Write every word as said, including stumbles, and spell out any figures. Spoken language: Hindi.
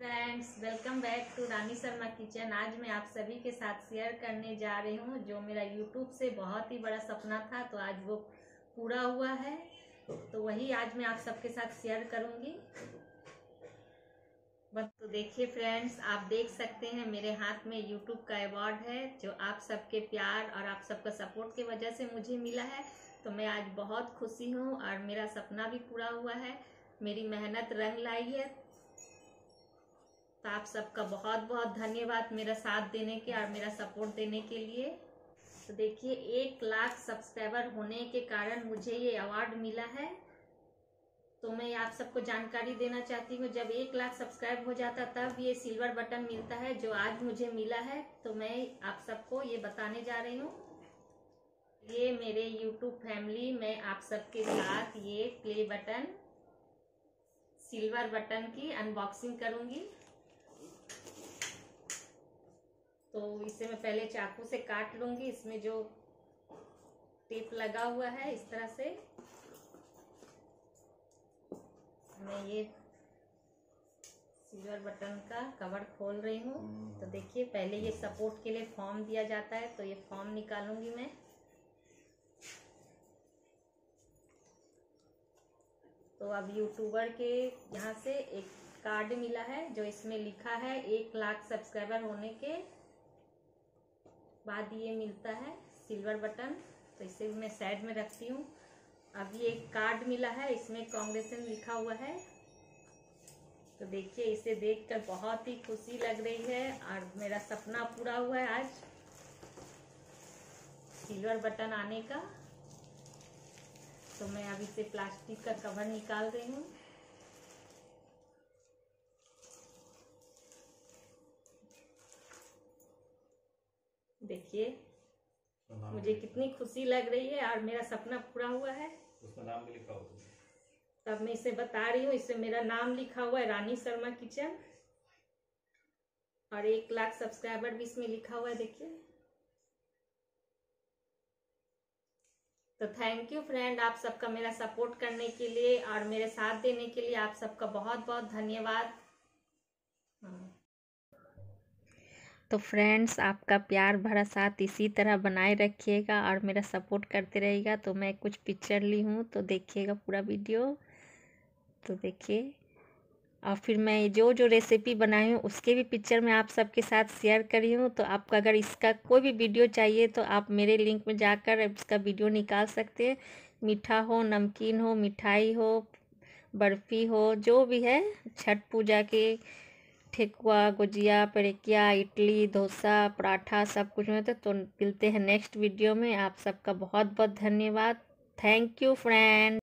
Friends welcome back to Rani Sharma kitchen. आज मैं आप सभी के साथ शेयर करने जा रही हूँ जो मेरा यूट्यूब से बहुत ही बड़ा सपना था, तो आज वो पूरा हुआ है, तो वही आज मैं आप सबके साथ शेयर करूँगी। बस तो देखिए फ्रेंड्स, आप देख सकते हैं मेरे हाथ में यूट्यूब का अवार्ड है जो आप सबके प्यार और आप सबका सपोर्ट की वजह से मुझे मिला है। तो मैं आज बहुत खुशी हूँ और मेरा सपना भी पूरा हुआ है, मेरी मेहनत रंग लाई है। तो आप सबका बहुत बहुत धन्यवाद मेरा साथ देने के और मेरा सपोर्ट देने के लिए। तो देखिए एक लाख सब्सक्राइबर होने के कारण मुझे ये अवार्ड मिला है। तो मैं आप सबको जानकारी देना चाहती हूँ, जब एक लाख सब्सक्राइब हो जाता तब ये सिल्वर बटन मिलता है जो आज मुझे मिला है। तो मैं आप सबको ये बताने जा रही हूँ। ये मेरे यूट्यूब फैमिली में आप सबके साथ ये प्ले बटन सिल्वर बटन की अनबॉक्सिंग करूँगी। तो इसे मैं पहले चाकू से काट लूंगी, इसमें जो टिप लगा हुआ है इस तरह से मैं ये सिल्वर बटन का कवर खोल रही हूँ। तो देखिए पहले ये सपोर्ट के लिए फॉर्म दिया जाता है, तो ये फॉर्म निकालूंगी मैं। तो अब यूट्यूबर के यहाँ से एक कार्ड मिला है जो इसमें लिखा है एक लाख सब्सक्राइबर होने के बाद ये मिलता है सिल्वर बटन। तो इसे मैं साइड में रखती हूँ। अब ये एक कार्ड मिला है, इसमें कांग्रेचुलेशन लिखा हुआ है। तो देखिए इसे देखकर बहुत ही खुशी लग रही है और मेरा सपना पूरा हुआ है आज सिल्वर बटन आने का। तो मैं अब इसे प्लास्टिक का कवर निकाल रही हूँ। देखिए मुझे कितनी खुशी लग रही है और मेरा सपना पूरा हुआ है। उसका नाम भी लिखा हुआ है, तब मैं इसे बता रही हूँ। इसमें मेरा नाम लिखा हुआ है रानी शर्मा किचन और एक लाख सब्सक्राइबर भी इसमें लिखा हुआ है। देखिए तो थैंक यू फ्रेंड, आप सबका मेरा सपोर्ट करने के लिए और मेरे साथ देने के लिए आप सबका बहुत बहुत धन्यवाद। तो फ्रेंड्स आपका प्यार भरा साथ इसी तरह बनाए रखिएगा और मेरा सपोर्ट करते रहिएगा। तो मैं कुछ पिक्चर ली हूँ, तो देखिएगा पूरा वीडियो। तो देखिए और फिर मैं जो जो रेसिपी बनाई हूँ उसके भी पिक्चर मैं आप सबके साथ शेयर करी हूँ। तो आपको अगर इसका कोई भी वीडियो चाहिए तो आप मेरे लिंक में जाकर इसका वीडियो निकाल सकते हैं। मीठा हो, नमकीन हो, मिठाई हो, बर्फ़ी हो, जो भी है छठ पूजा के ठेकुआ, गुजिया, परेकिया, इडली, डोसा, पराठा सब कुछ में। तो मिलते हैं नेक्स्ट वीडियो में। आप सबका बहुत बहुत धन्यवाद। Thank you friend.